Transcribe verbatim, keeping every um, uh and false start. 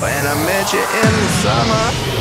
When I met you in the summer.